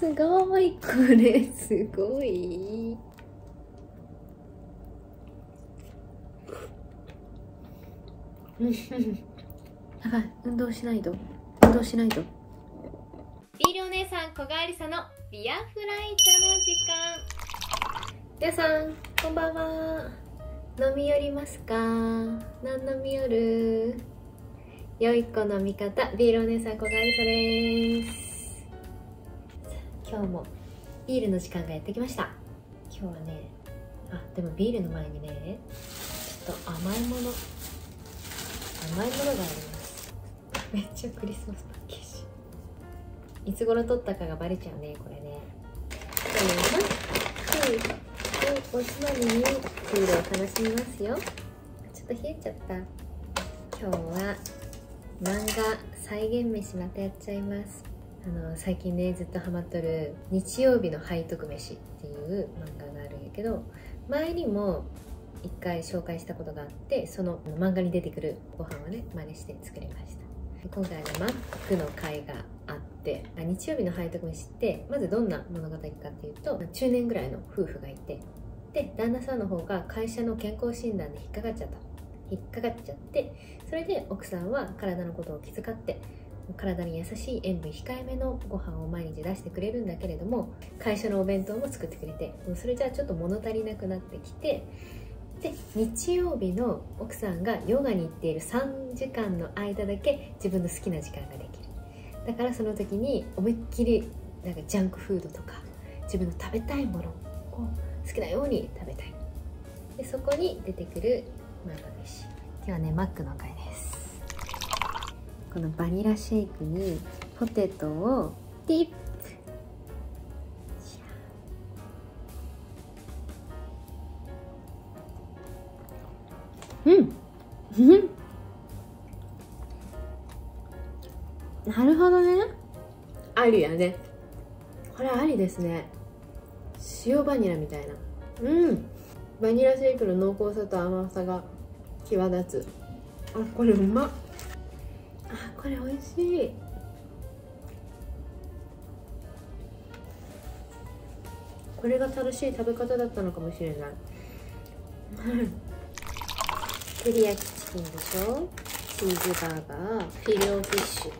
すごい、これすごい。やばい、運動しないと、運動しないと。ビールお姉さん、こがありさのビアフライトの時間。皆さん、こんばんは。飲み寄りますか？何飲み寄る？良い子の味方、ビールお姉さん、こがありさです。今日もビールの時間がやってきました。今日はね、あ、でもビールの前にね、ちょっと甘いものがあります。めっちゃクリスマスパッケージ。いつ頃取ったかがバレちゃうね、これね。おつまみにビールを楽しみますよ。ちょっと冷えちゃった。今日は漫画再現飯またやっちゃいます。最近ね、ずっとハマっとる日曜日の背徳飯っていう漫画があるんやけど、前にも一回紹介したことがあって、その漫画に出てくるご飯をね真似して作りました。今回マックの会があって、日曜日の背徳飯ってまずどんな物語かっていうと、中年ぐらいの夫婦がいて、で旦那さんの方が会社の健康診断で引っかかっちゃって、それで奥さんは体のことを気遣って体に優しい塩分控えめのご飯を毎日出してくれるんだけれども、会社のお弁当も作ってくれて、それじゃあちょっと物足りなくなってきて、で日曜日の奥さんがヨガに行っている3時間の間だけ自分の好きな時間ができる。だからその時に思いっきりなんかジャンクフードとか自分の食べたいものを好きなように食べたい。でそこに出てくるマグロ飯。今日はねマックの回です。このバニラシェイクにポテトをディップ。なるほどね、ありやね、これありですね。塩バニラみたいな。バニラシェイクの濃厚さと甘さが際立つ。あ、これうまっ。あ、これおいしい。これが正しい食べ方だったのかもしれない。照り焼きチキンでしょ、チーズバーガー、フィレオフィッシュ。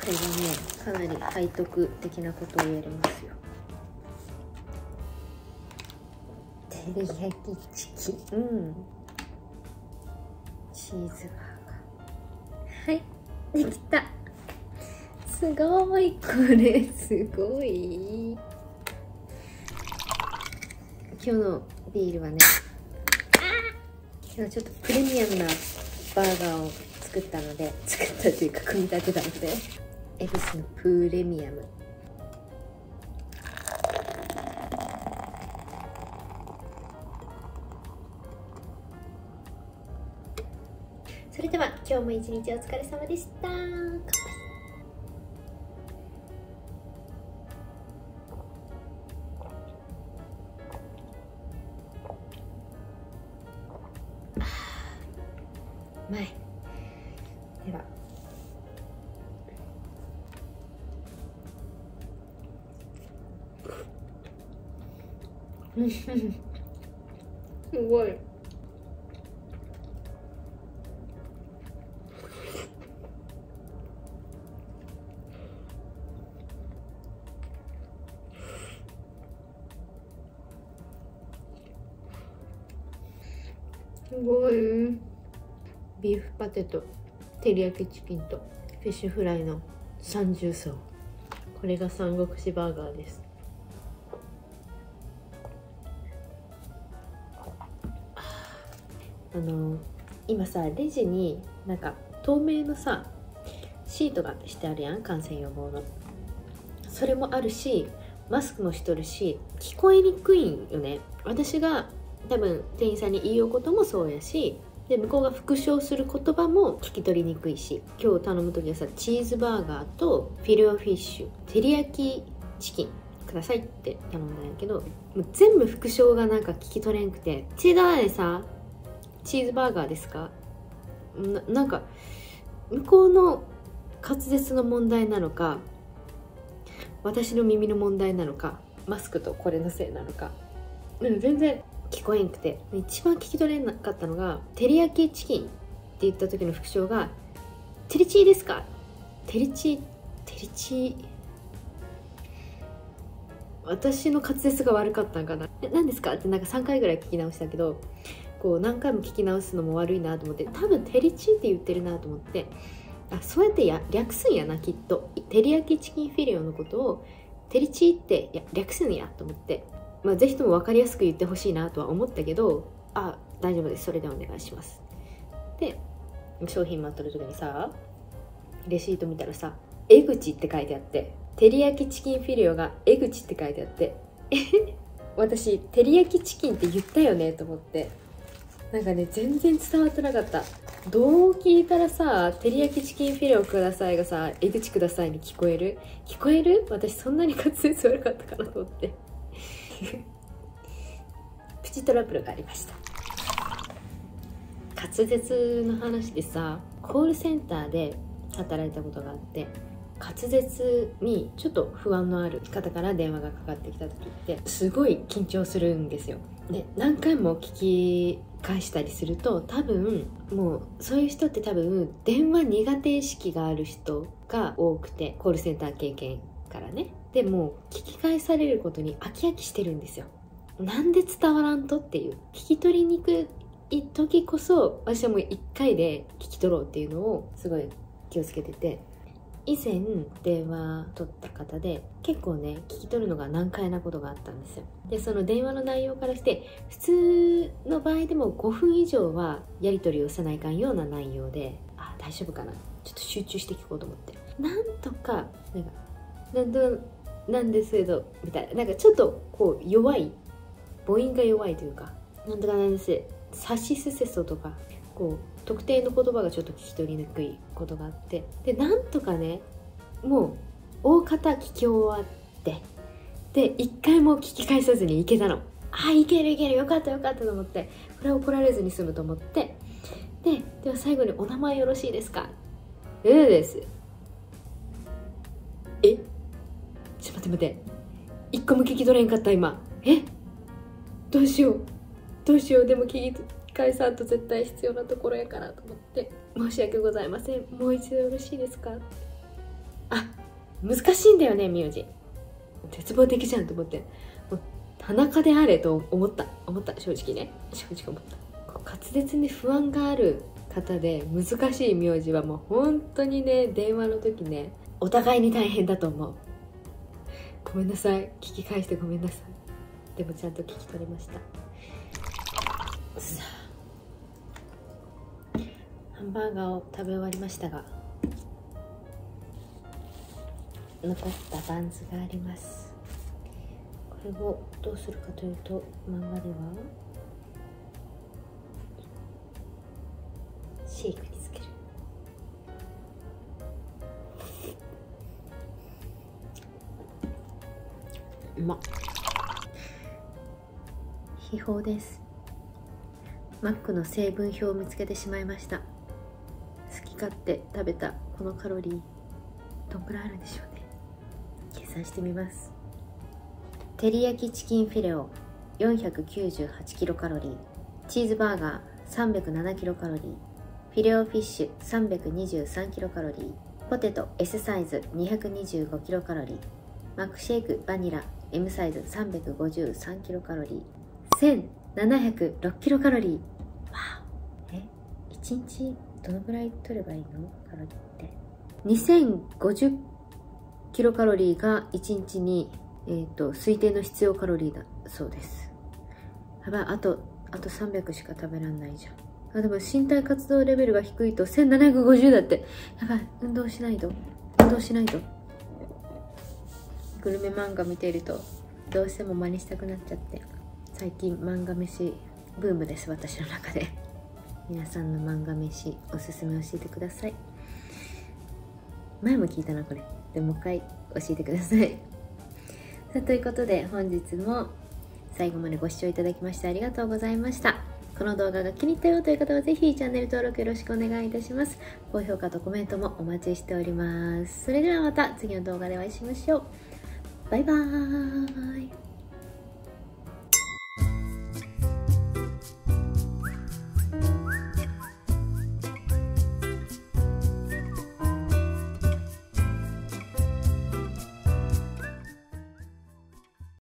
これがね、かなり背徳的なことをやりますよ。照り焼きチキン、チーズバーガー。はい、できた。すごい、これすごい。今日のビールはね、ちょっとプレミアムなバーガーを作ったというか組み立てたので、恵比寿のプレミアム。それでは今日も一日お疲れ様でした。前では、すごい。すごい。ビーフパテと照り焼きチキンとフィッシュフライの三重奏。これが三国志バーガーです。今さ、レジになんか透明のさシートがしてあるやん、感染予防の。それもあるし、マスクもしとるし、聞こえにくいんよね。私が多分店員さんに言いようこともそうやし、で向こうが復唱する言葉も聞き取りにくいし、今日頼む時はさ、チーズバーガーとフィレオフィッシュ、照り焼きチキンくださいって頼んだんやけど、もう全部復唱がなんか聞き取れんくて、チーズバーガーでさ、チーズバーガーですか、なんか向こうの滑舌の問題なのか、私の耳の問題なのか、マスクとこれのせいなのか、全然聞こえんくて、一番聞き取れなかったのが照り焼きチキンって言った時の副長が「テリチーですか?」テリチー私の滑舌が悪かったんかな「何ですか?」ってなんか3回ぐらい聞き直したけど、こう何回も聞き直すのも悪いなと思って、多分「テリチー」って言ってるなと思って、あ、そうやって略すんやな、きっと照り焼きチキンフィレオのことを「テリチー」って略すんやと思って。まあぜひとも分かりやすく言ってほしいなとは思ったけど、あ、大丈夫です、それでお願いしますで、商品待っとる時にさ、レシート見たらさ「江口」って書いてあって、照り焼きチキンフィレオが「江口」って書いてあって、私照り焼きチキンって言ったよねと思って、なんかね全然伝わってなかった。どう聞いたらさ「照り焼きチキンフィレオください」がさ「江口ください」に聞こえる私そんなに滑舌悪かったかなと思ってプチトラブルがありました。滑舌の話でさ、コールセンターで働いたことがあって、滑舌にちょっと不安のある方から電話がかかってきた時ってすごい緊張するんですよ。で、何回も聞き返したりすると、多分もうそういう人って多分電話苦手意識がある人が多くて、コールセンター経験からね。でも聞き返されることに飽き飽きしてるんですよ。なんで伝わらんとっていう、聞き取りにくい時こそ私はもう1回で聞き取ろうっていうのをすごい気をつけてて、以前電話取った方で結構ね聞き取るのが難解なことがあったんですよ。でその電話の内容からして、普通の場合でも5分以上はやり取りをせないかんような内容で、あ、大丈夫かな、ちょっと集中して聞こうと思って、なんとかなんですけどみたいな、なんかちょっとこう弱い、母音が弱いというか、なんとかなんです、さしすせそとか、こう特定の言葉がちょっと聞き取りにくいことがあって、でなんとかねもう大方聞き終わって、で一回も聞き返さずにいけたの。あ、いけるよかったと思って、これは怒られずに済むと思って、では最後に「お名前よろしいですか?」「うです」。え、ちょっと待って、一個も聞き取れんかった今。え、どうしよう、でも聞き返さんと絶対必要なところやからと思って、申し訳ございません、もう一度よろしいですか。あ、難しいんだよね名字、絶望的じゃんと思って、もう田中であれと思った、正直思った。こう滑舌に不安がある方で難しい名字はもう本当にね、電話の時ねお互いに大変だと思う。ごめんなさい、聞き返してごめんなさい。でもちゃんと聞き取れました。さあ、ハンバーガーを食べ終わりましたが、残ったバンズがあります。これをどうするかというと、漫画ではシェイクにつける。うまっ。秘宝です。マックの成分表を見つけてしまいました。好き勝手食べたこのカロリー、どんくらいあるんでしょうね。計算してみます。照り焼きチキンフィレオ498キロカロリー、チーズバーガー307キロカロリー、フィレオフィッシュ323キロカロリー、ポテト S サイズ225キロカロリー、マックシェイクバニラ M サイズ353キロカロリー、1706キロカロリー。わお。1日どのぐらい取ればいいの、カロリーって。2050キロカロリーが1日に、推定の必要カロリーだそうです。やばい、あと300しか食べらんないじゃん。あ、でも身体活動レベルが低いと1750だって。やばい、運動しないと。グルメ漫画見ているとどうしても真似したくなっちゃって、最近漫画飯ブームです、私の中で。皆さんの漫画飯おすすめ教えてください。前も聞いたなこれ、でもう一回教えてください。さあ、ということで本日も最後までご視聴いただきましてありがとうございました。この動画が気に入ったよという方はぜひチャンネル登録よろしくお願いいたします。高評価とコメントもお待ちしております。それではまた次の動画でお会いしましょう。バイバーイ。